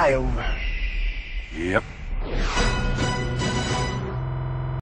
flyover. Yep.